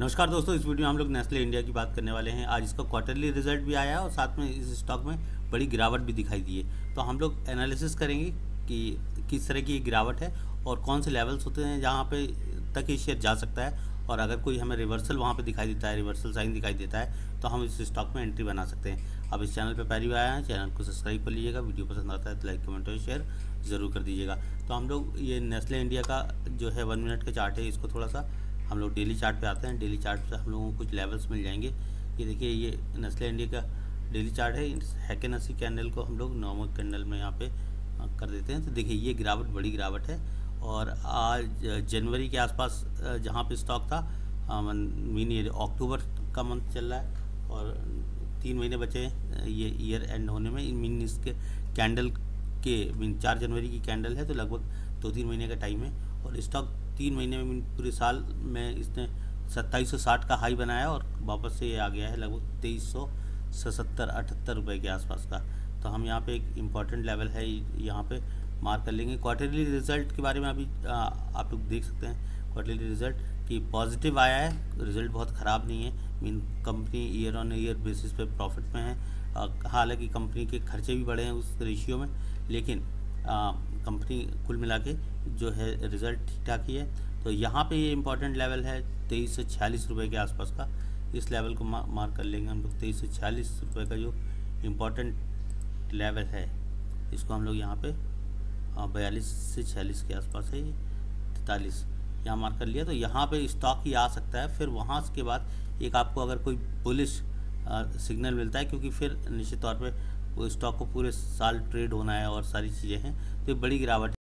नमस्कार दोस्तों, इस वीडियो में हम लोग नेस्ले इंडिया की बात करने वाले हैं। आज इसका क्वार्टरली रिजल्ट भी आया और साथ में इस स्टॉक में बड़ी गिरावट भी दिखाई दी है, तो हम लोग एनालिसिस करेंगे कि किस तरह की गिरावट है और कौन से लेवल्स होते हैं जहाँ पे तक ये शेयर जा सकता है, और अगर कोई हमें रिवर्सल वहाँ पे दिखाई देता है, रिवर्सल साइन दिखाई देता है, तो हम इस स्टॉक में एंट्री बना सकते हैं। अब इस चैनल पे पहली बार आए हैं, चैनल को सब्सक्राइब कर लीजिएगा। वीडियो पसंद आता है तो लाइक, कमेंट और शेयर ज़रूर कर दीजिएगा। तो हम लोग ये नेस्ले इंडिया का जो है 1 मिनट का चार्ट है, इसको थोड़ा सा हम लोग डेली चार्ट पे आते हैं। डेली चार्ट पे हम लोगों को कुछ लेवल्स मिल जाएंगे। ये देखिए, ये नेस्ले इंडिया का डेली चार्ट है। हैकेनसी कैंडल को हम लोग नॉर्मल कैंडल में यहाँ पे कर देते हैं। तो देखिए, ये गिरावट बड़ी गिरावट है, और आज जनवरी के आसपास जहाँ पे स्टॉक था, मीन अक्टूबर का मंथ चल रहा है और 3 महीने बचे हैं ये ईयर एंड होने में। मीन इसके कैंडल के मीन 4 जनवरी की कैंडल है, तो लगभग 2-3 महीने का टाइम है, और स्टॉक 3 महीने में पूरे साल में इसने 2760 का हाई बनाया और वापस से ये आ गया है लगभग 2377-78 रुपये के आसपास का। तो हम यहाँ पे एक इम्पॉर्टेंट लेवल है, यहाँ पे मार्क कर लेंगे। क्वार्टरली रिजल्ट के बारे में अभी आप लोग देख सकते हैं, क्वार्टरली रिजल्ट कि पॉजिटिव आया है, रिजल्ट बहुत ख़राब नहीं है। Mean company year on year basis पे प्रॉफिट में है। हालांकि कंपनी के खर्चे भी बढ़े हैं उस रेशियो में, लेकिन कंपनी कुल मिला के जो है रिज़ल्ट ठीक ठाक ही है। तो यहाँ पे ये इम्पॉर्टेंट लेवल है 2346 रुपये के आसपास का। इस लेवल को मार्क कर लेंगे हम लोग। 2346 रुपये का जो इम्पॉर्टेंट लेवल है, इसको हम लोग यहाँ पे 42 से 46 के आसपास है, 43 यहाँ मार्क कर लिया। तो यहाँ पे स्टॉक ही आ सकता है। फिर वहाँ के बाद एक आपको अगर कोई बुलिश सिग्नल मिलता है, क्योंकि फिर निश्चित तौर पे वो स्टॉक को पूरे साल ट्रेड होना है और सारी चीज़ें हैं, तो बड़ी गिरावट